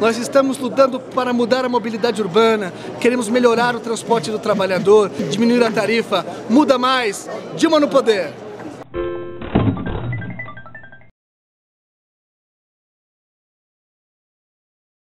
Nós estamos lutando para mudar a mobilidade urbana, queremos melhorar o transporte do trabalhador, diminuir a tarifa. Muda mais, Dilma no poder!